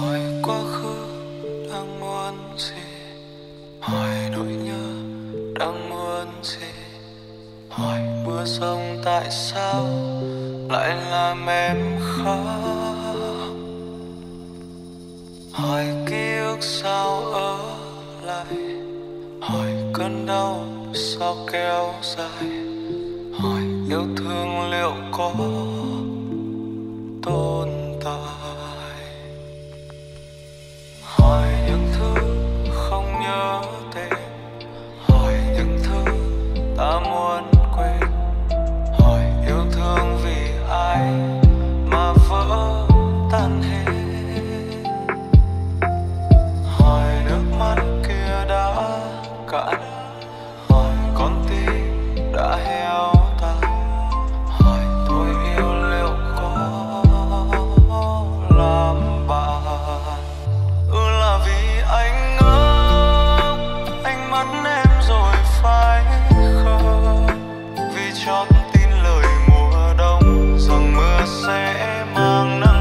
hỏi quá khứ đang muốn gì, hỏi nỗi nhớ đang muốn gì, hỏi mưa sông tại sao lại làm em khóc, hỏi ký ức sao ở lại, hỏi cơn đau sao kéo dài, hỏi yêu thương liệu có tồn tại, hỏi những thứ không nhớ tên, hỏi những thứ ta muốn quên, hỏi yêu thương vì ai mà vỡ tan hết, hỏi nước mắt kia đã cạn, hỏi con tim đã héo tàn, hỏi tôi yêu liệu có làm bạn. Là vì anh ngỡ ánh mắt em rồi phải không, vì chót tin lời mùa đông rằng mưa sẽ mang nắng.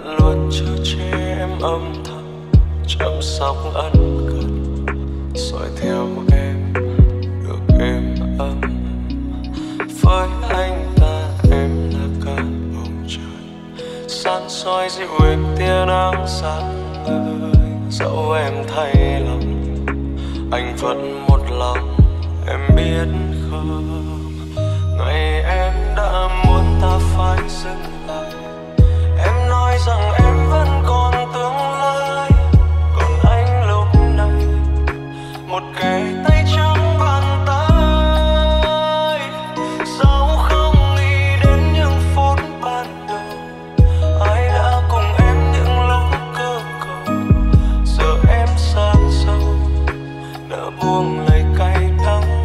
Vẫn luôn chở che em âm thầm chăm sóc ân cần, dõi theo em được êm ấm. Với anh ta em là cả bầu trời, sáng soi dịu êm tia nắng sáng ngời. Dẫu em thay lòng, anh vẫn một lòng, em biết không? Ngày em đã muốn ta phải dừng lại, em nói rằng em vẫn còn tương lai. Còn anh lúc này một cái tay trắng bàn tay, sao không nghĩ đến những phút ban đầu ai đã cùng em những lúc cơ cầu. Giờ em xa sâu đã buông lời cay đắng.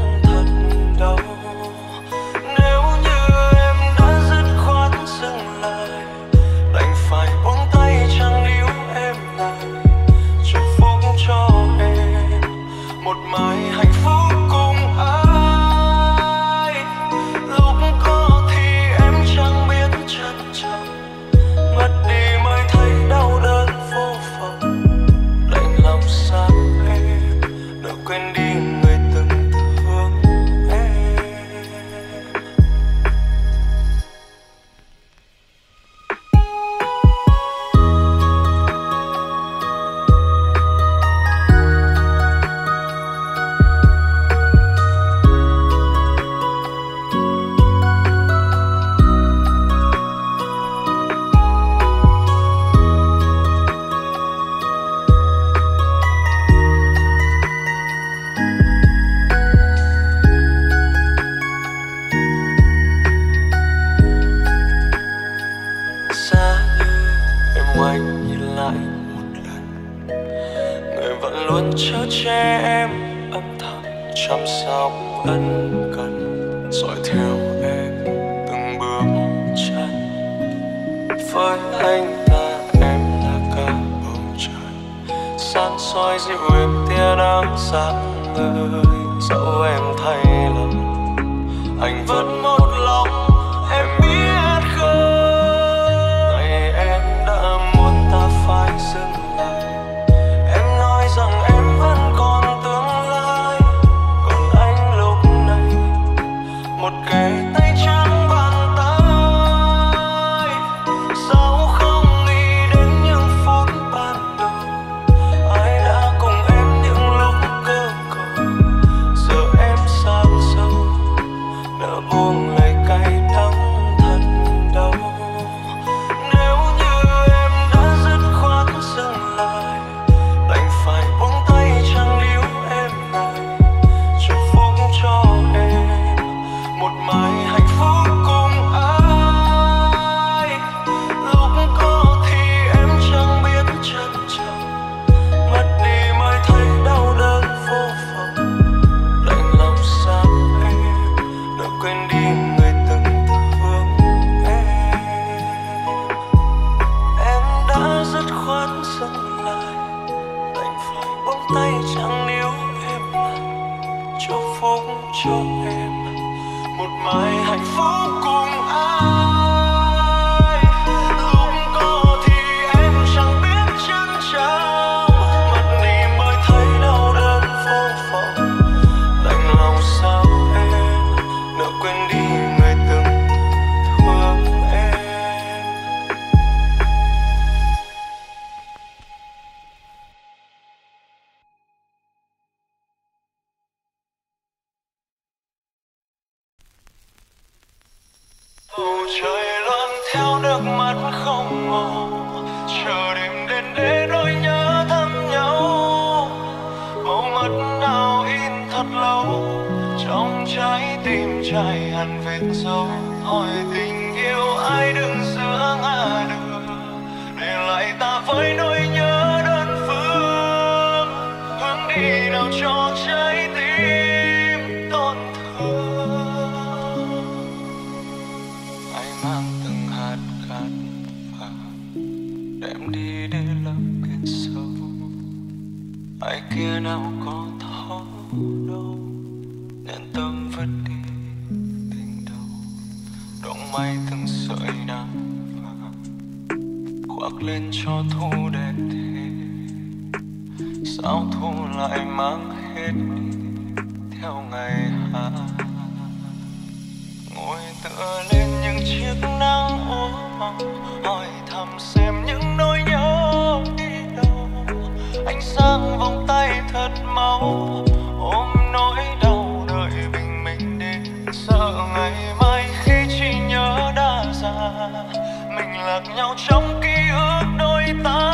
Lên cho thu đẹp thế Sao thu lại mang hết đi theo ngày hạ, ngồi tựa lên những chiếc nắng úa màu, hỏi thăm xem những nỗi nhớ đi đâu. Ánh sáng vòng tay thật mau ôm nỗi đau, đợi bình minh đến sợ ngày mai khi chỉ nhớ đã già mình lạc nhau trong ký ức đôi ta.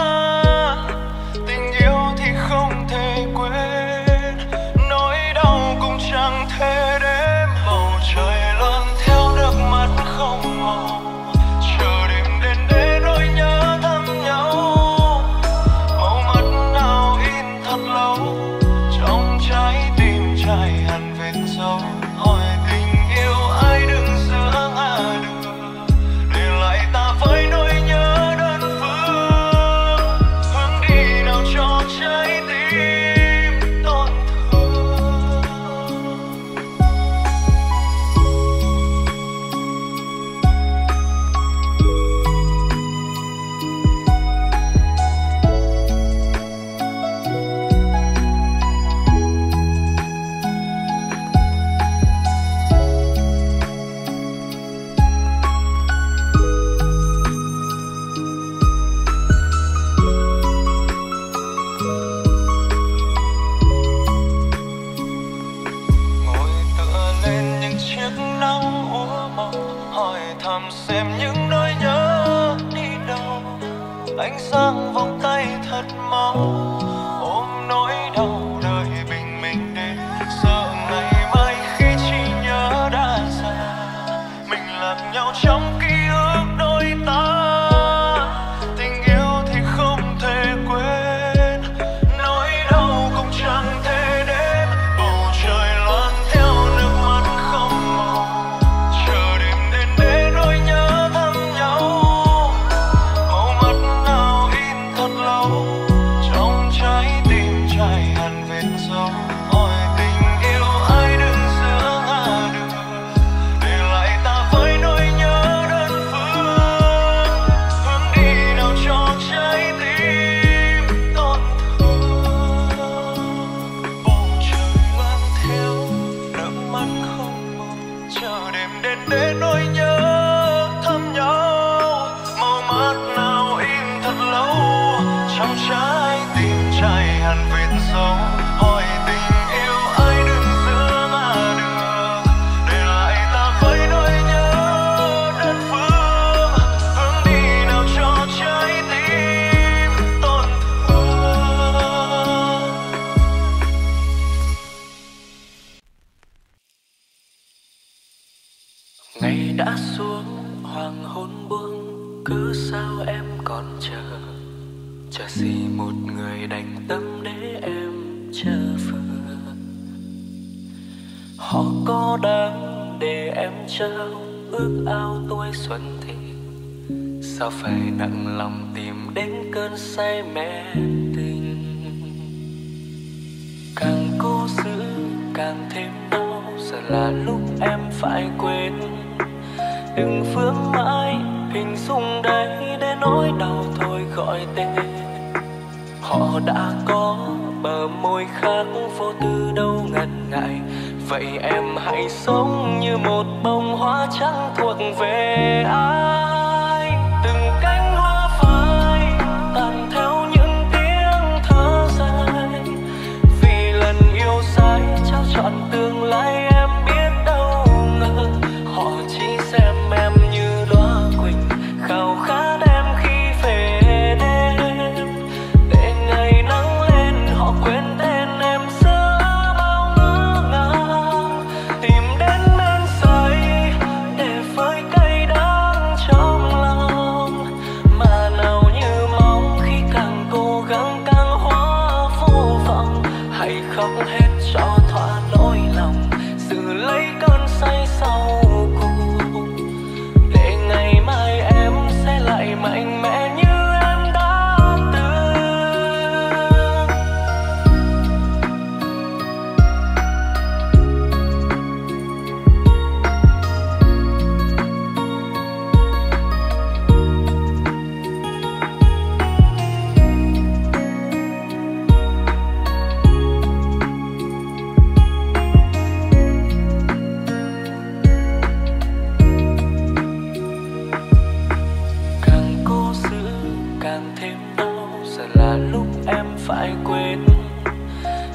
càng thêm đau, giờ là lúc em phải quên.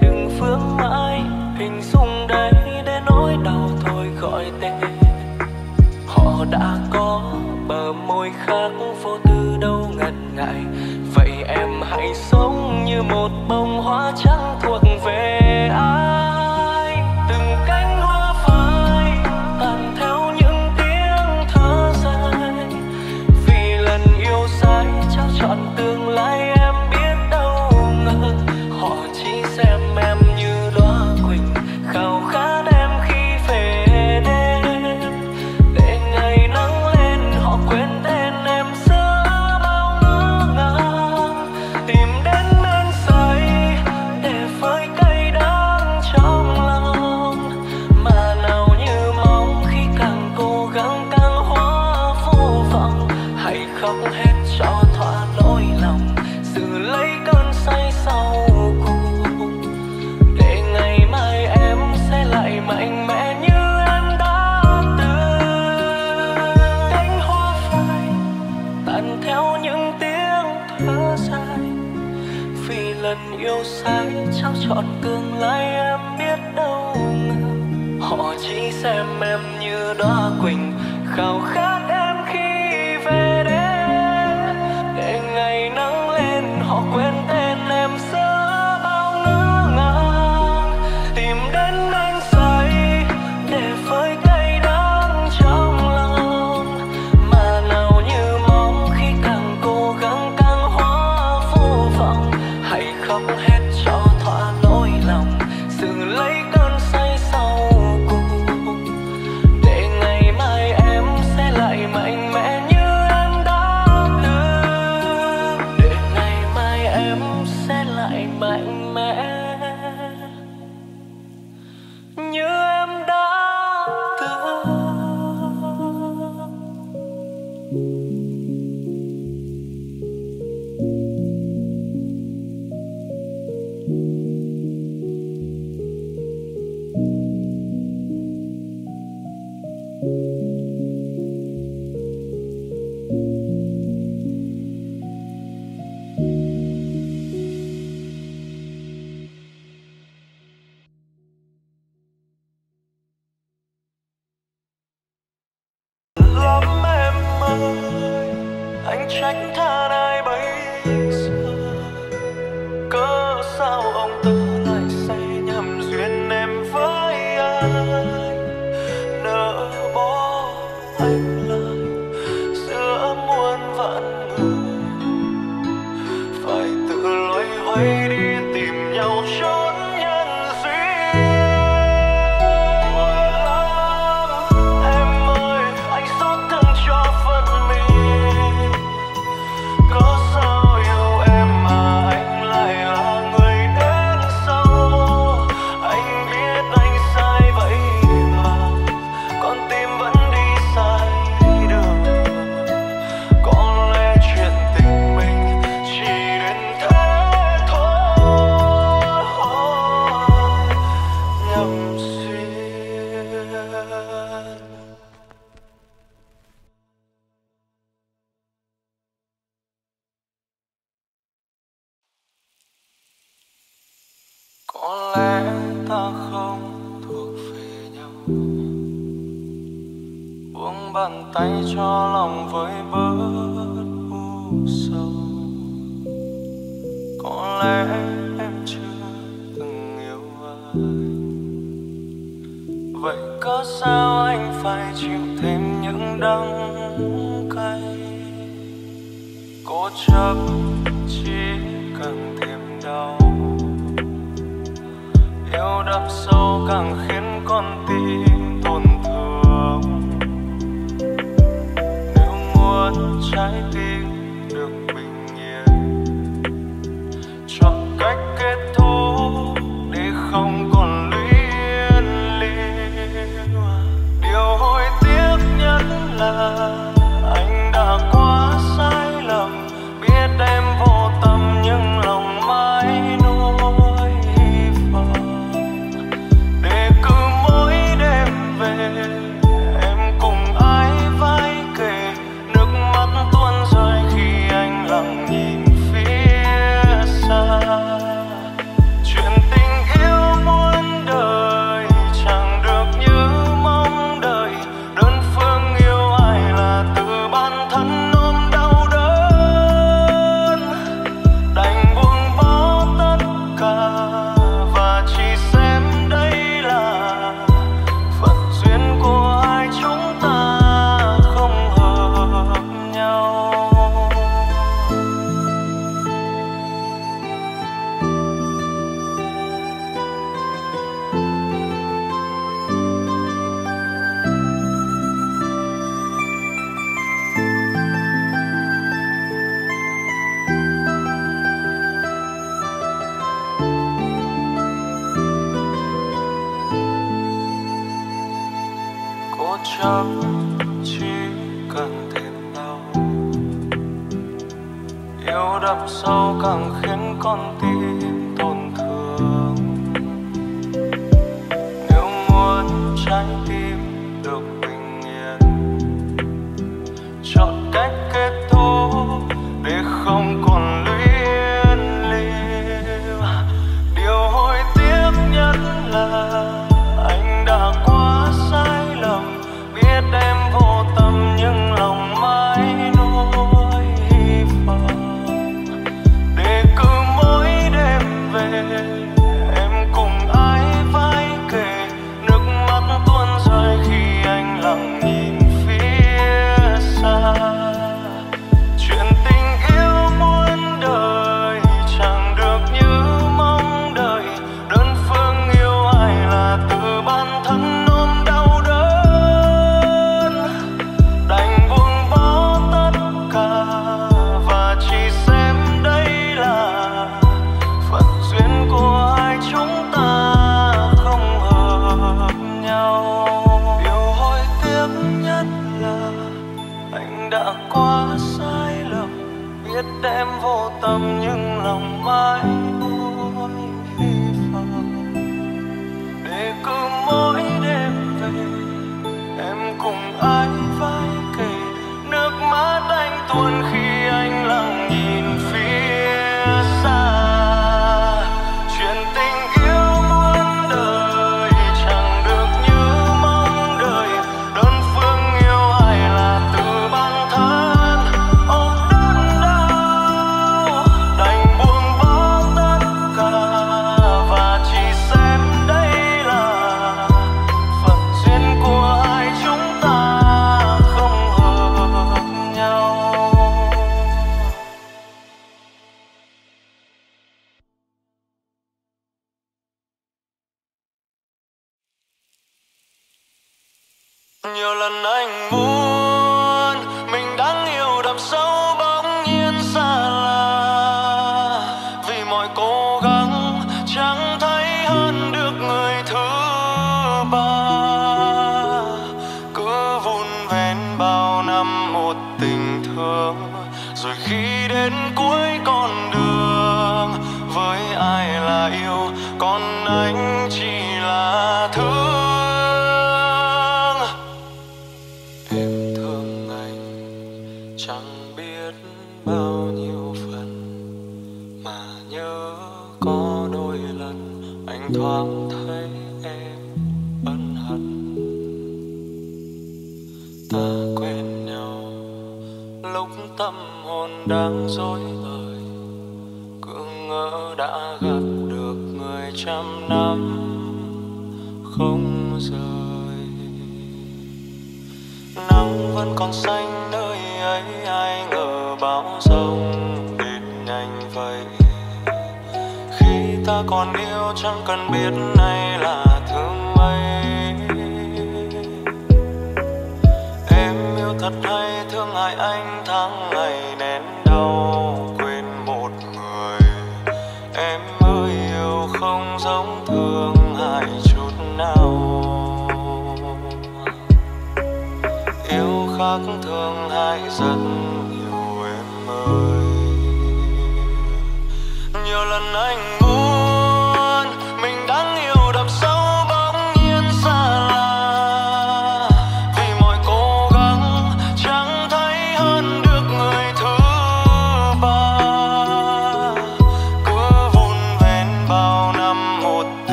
Đừng phương mãi hình dung đấy để nỗi đau thôi gọi tên. Họ đã có bờ môi khác vô tư đâu ngần ngại. Vậy em hãy sống như một bông hoa trắng thuộc về ai. Trao chọn tương lai em biết đâu ngờ, họ chỉ xem em như đóa quỳnh khao khát em khi về đến. Để ngày nắng lên họ quên tên em sớm. chấp chỉ cần thêm đau, yêu đậm sâu càng khiến con tim tổn thương. Nếu muốn trái tim được bình yên, chọn cách kết thúc để không còn luyến liêu. Điều hối tiếc nhất là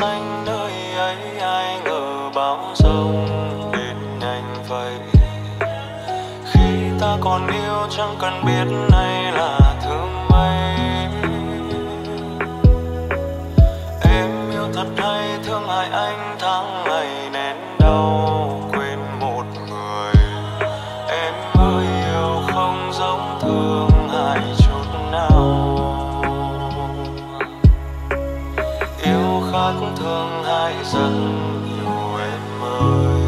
xanh nơi ấy ai ngờ bão giông đến nhanh vậy. Khi ta còn yêu chẳng cần biết nay là thương mấy. Em yêu thật hay thương hại anh tháng ngày nén đau quên một người. Em ơi yêu không giống thương hại chút nào. Cũng thương hại rất nhiều em ơi.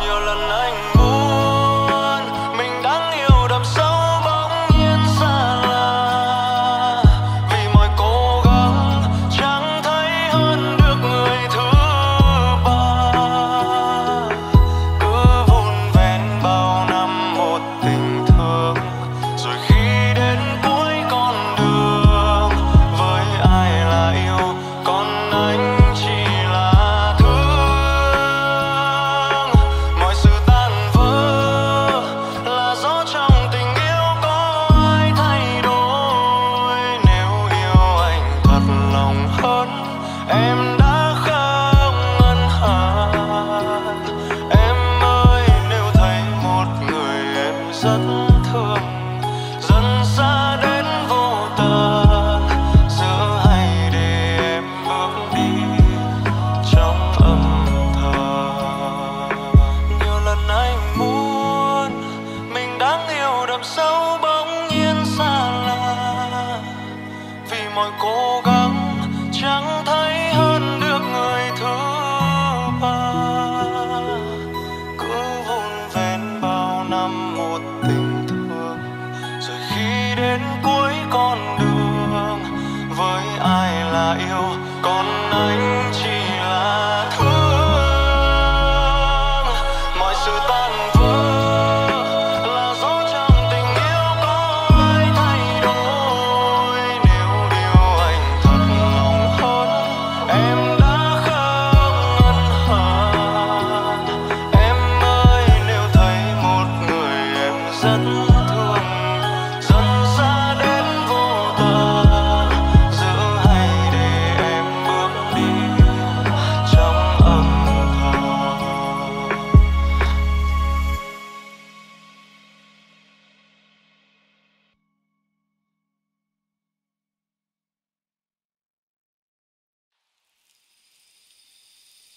Nhiều lần anh muốn mình đáng yêu đậm sâu bỗng nhiên xa lạ, vì mọi cố gắng chẳng thấy hơn được người thứ ba. Cứ vun vén bao năm một tình thương, rồi khi đến cuối con đường sâu bỗng nhiên xa lạ, vì mọi cố gắng chẳng thấy hơn được người thứ ba. Cứ vun vén bao năm một tình thương, rồi khi đến cuối con đường với ai là yêu, còn anh chỉ là thương. Mọi sự tan vỡ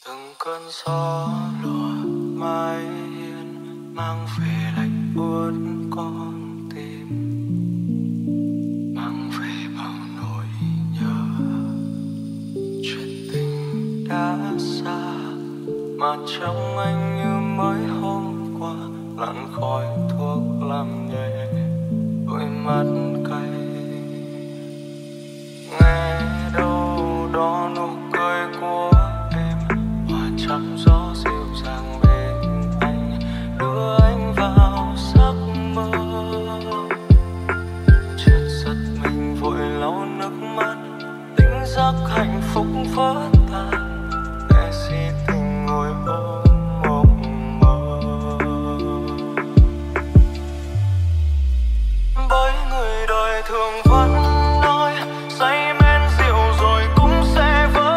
từng cơn gió lùa mái hiên mang về lạnh buốt con tim, mang về bao nỗi nhớ chuyện tình đã xa mà trong anh như mới hôm qua lặn khói thuốc làm nhẹ đôi mắt cay. Nghe đâu đó nụ cười của trong gió dịu dàng bên anh đưa anh vào giấc mơ. Chợt giật mình vội lau nước mắt, tỉnh giấc hạnh phúc vỡ tan để si tình ngồi ôm mộng mơ. Bởi người đời thường vẫn nói say men rượu rồi cũng sẽ vỡ.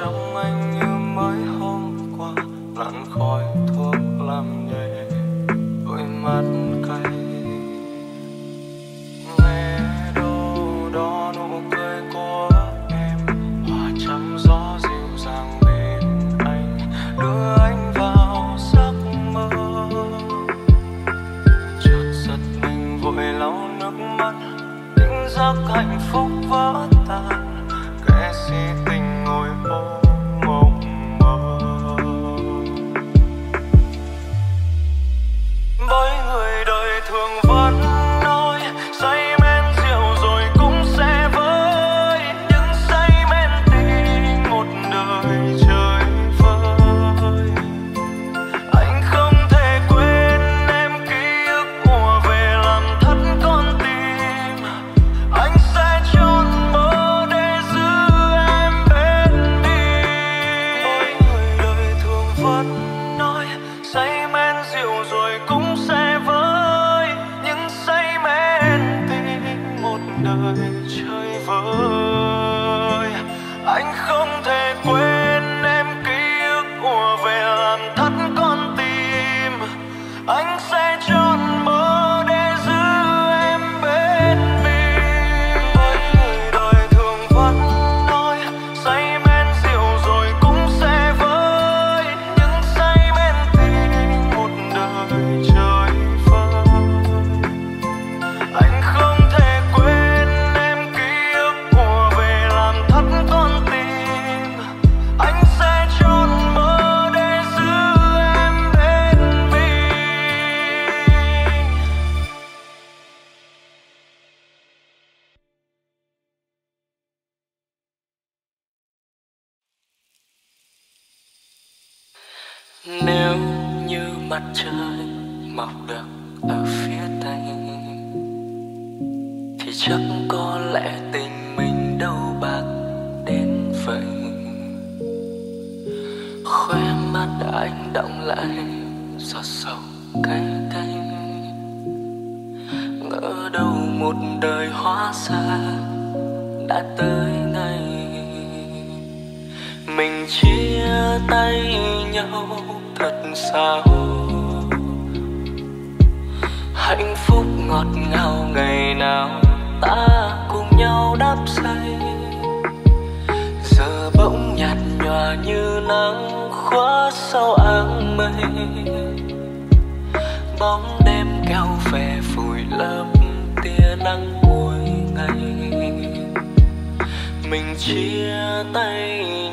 trong anh như mới hôm qua, lặn khói thuốc làm nhẹ đôi mắt cay. Nghe đâu đó nụ cười của em hòa trong gió dịu dàng bên anh, đưa anh vào giấc mơ. Chợt giật mình vội lau nước mắt, tỉnh giấc hạnh phúc vỡ tan. Kẻ si tình ngồi ôm chia tay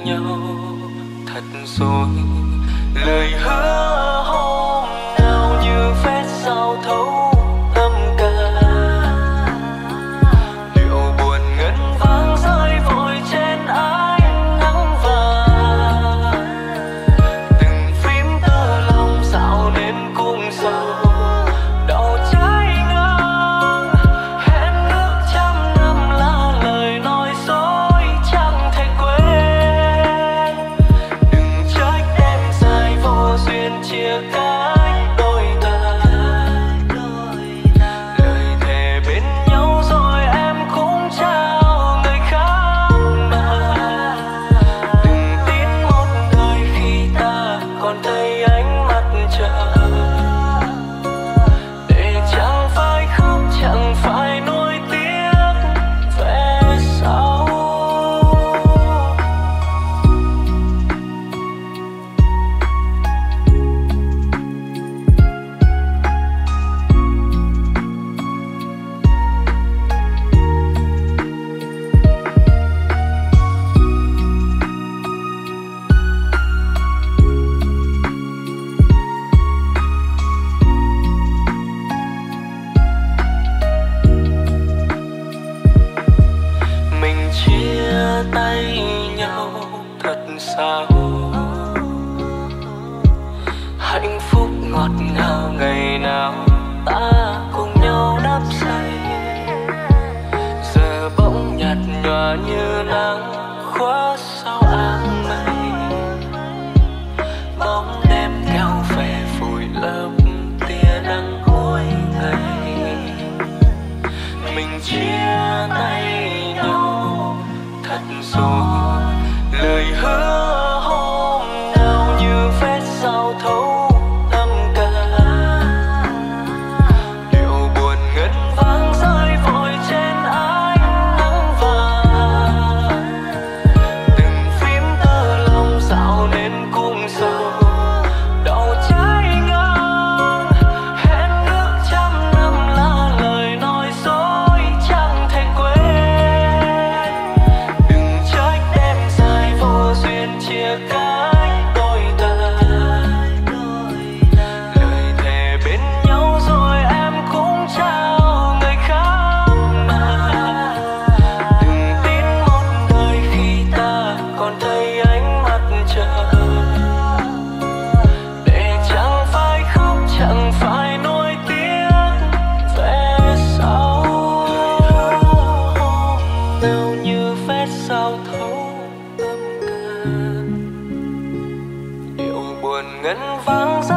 nhau thật rồi, lời hứa vắng